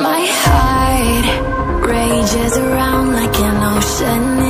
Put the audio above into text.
My heart rages around like an ocean.